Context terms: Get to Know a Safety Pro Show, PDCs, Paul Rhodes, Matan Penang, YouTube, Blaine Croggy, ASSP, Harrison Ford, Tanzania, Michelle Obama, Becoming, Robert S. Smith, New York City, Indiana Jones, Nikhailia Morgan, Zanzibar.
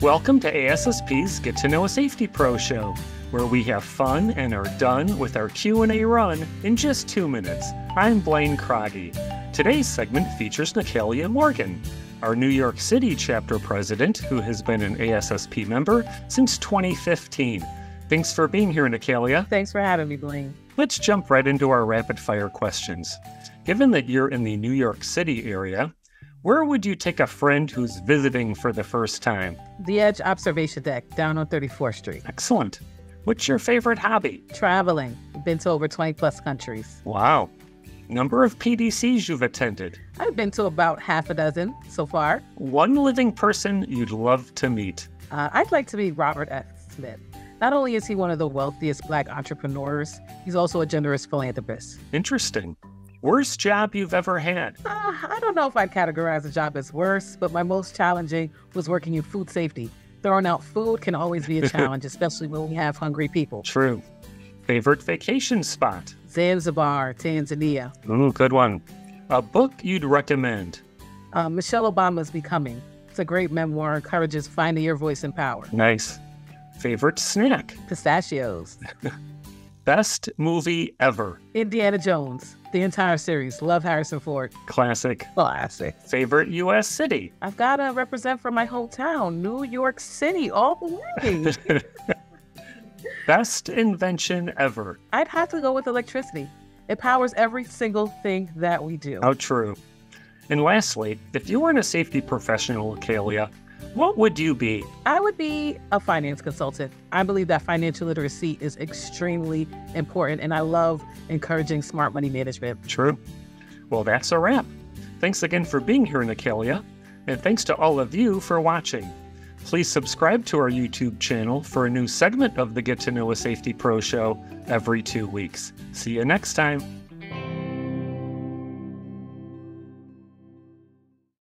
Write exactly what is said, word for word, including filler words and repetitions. Welcome to A S S P's Get to Know a Safety Pro show, where we have fun and are done with our Q and A run in just two minutes. I'm Blaine Croggy. Today's segment features Nikhailia Morgan, our New York City chapter president who has been an A S S P member since twenty fifteen. Thanks for being here, Nikhailia. Thanks for having me, Blaine. Let's jump right into our rapid-fire questions. Given that you're in the New York City area, where would you take a friend who's visiting for the first time? The Edge Observation Deck down on thirty-fourth street. Excellent. What's your favorite hobby? Traveling. I've been to over twenty plus countries. Wow. Number of P D Cs you've attended? I've been to about half a dozen so far. One living person you'd love to meet? Uh, I'd like to meet Robert S. Smith. Not only is he one of the wealthiest Black entrepreneurs, he's also a generous philanthropist. Interesting. Worst job you've ever had? Uh, I don't know if I'd categorize the job as worst, but my most challenging was working in food safety. Throwing out food can always be a challenge, especially when we have hungry people. True. Favorite vacation spot? Zanzibar, Tanzania. Ooh, good one. A book you'd recommend? Uh, Michelle Obama's Becoming. It's a great memoir, encourages finding your voice and power. Nice. Favorite snack? Pistachios. Best movie ever? Indiana Jones, the entire series. Love Harrison Ford. Classic. Classic. Favorite U S city? I've got to represent from my hometown, New York City, all the way. Best invention ever? I'd have to go with electricity. It powers every single thing that we do. How true. And lastly, if you weren't a safety professional, Nikhailia, what would you be? I would be a finance consultant. I believe that financial literacy is extremely important, and I love encouraging smart money management. True. Well, that's a wrap. Thanks again for being here, Nikhailia, and thanks to all of you for watching. Please subscribe to our YouTube channel for a new segment of the Get to Know a Safety Pro show every two weeks. See you next time.